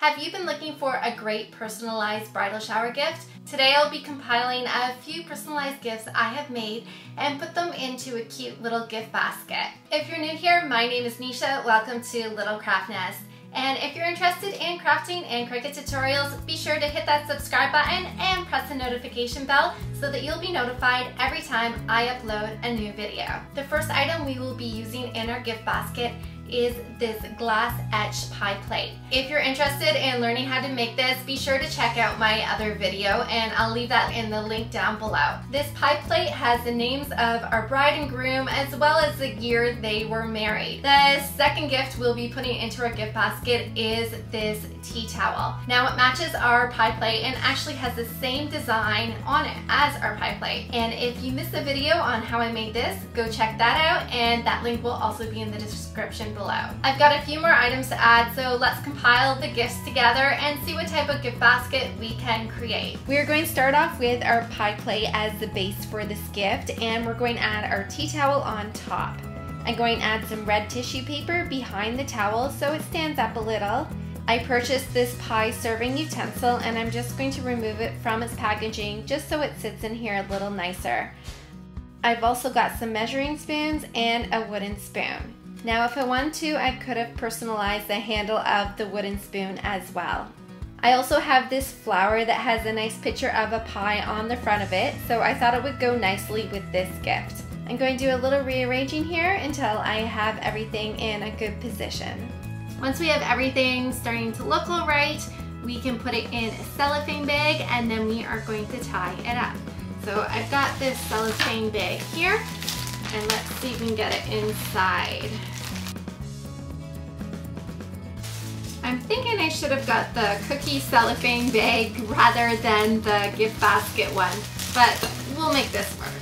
Have you been looking for a great personalized bridal shower gift? Today I'll be compiling a few personalized gifts I have made and put them into a cute little gift basket. If you're new here, my name is Nisha. Welcome to Little Craft Nest. And if you're interested in crafting and Cricut tutorials, be sure to hit that subscribe button and press the notification bell so that you'll be notified every time I upload a new video. The first item we will be using in our gift basket is this glass etched pie plate. If you're interested in learning how to make this, be sure to check out my other video and I'll leave that in the link down below. This pie plate has the names of our bride and groom as well as the year they were married. The second gift we'll be putting into our gift basket is this tea towel. Now it matches our pie plate and actually has the same design on it as our pie plate. And if you missed the video on how I made this, go check that out and that link will also be in the description below. I've got a few more items to add, so let's compile the gifts together and see what type of gift basket we can create. We're going to start off with our pie plate as the base for this gift, and we're going to add our tea towel on top. I'm going to add some red tissue paper behind the towel so it stands up a little. I purchased this pie serving utensil and I'm just going to remove it from its packaging just so it sits in here a little nicer. I've also got some measuring spoons and a wooden spoon. Now if I wanted to, I could have personalized the handle of the wooden spoon as well. I also have this flower that has a nice picture of a pie on the front of it, so I thought it would go nicely with this gift. I'm going to do a little rearranging here until I have everything in a good position. Once we have everything starting to look all right, we can put it in a cellophane bag and then we are going to tie it up. So I've got this cellophane bag here. And let's see if we can get it inside. I'm thinking I should have got the cookie cellophane bag rather than the gift basket one, but we'll make this work.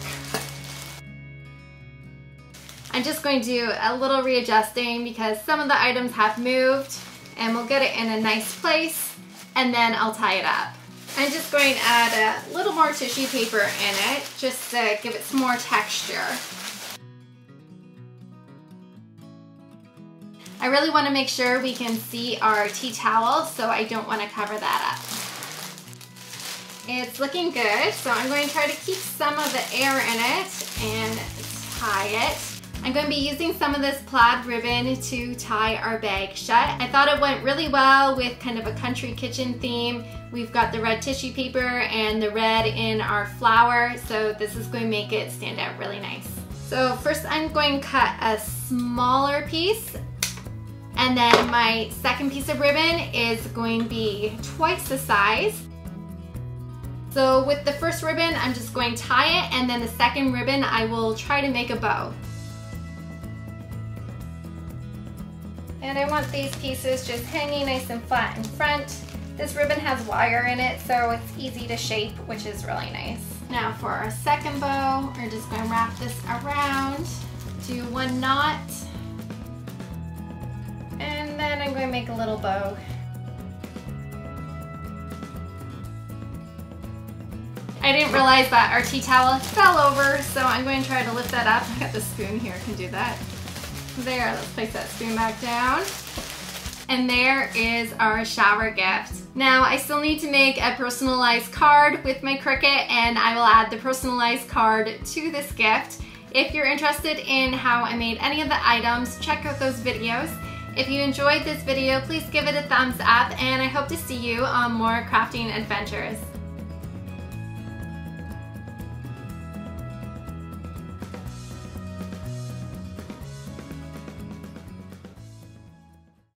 I'm just going to do a little readjusting because some of the items have moved, and we'll get it in a nice place and then I'll tie it up. I'm just going to add a little more tissue paper in it just to give it some more texture. I really want to make sure we can see our tea towel, so I don't want to cover that up. It's looking good, so I'm going to try to keep some of the air in it and tie it. I'm going to be using some of this plaid ribbon to tie our bag shut. I thought it went really well with kind of a country kitchen theme. We've got the red tissue paper and the red in our flower, so this is going to make it stand out really nice. So first I'm going to cut a smaller piece, and then my second piece of ribbon is going to be twice the size. So with the first ribbon, I'm just going to tie it, and then the second ribbon, I will try to make a bow. And I want these pieces just hanging nice and flat in front. This ribbon has wire in it, so it's easy to shape, which is really nice. Now for our second bow, we're just going to wrap this around, do one knot, and then I'm going to make a little bow. I didn't realize that our tea towel fell over, so I'm going to try to lift that up. I got the spoon here, I can do that. There, let's place that spoon back down. And there is our shower gift. Now I still need to make a personalized card with my Cricut, and I will add the personalized card to this gift. If you're interested in how I made any of the items, check out those videos. If you enjoyed this video, please give it a thumbs up, and I hope to see you on more crafting adventures.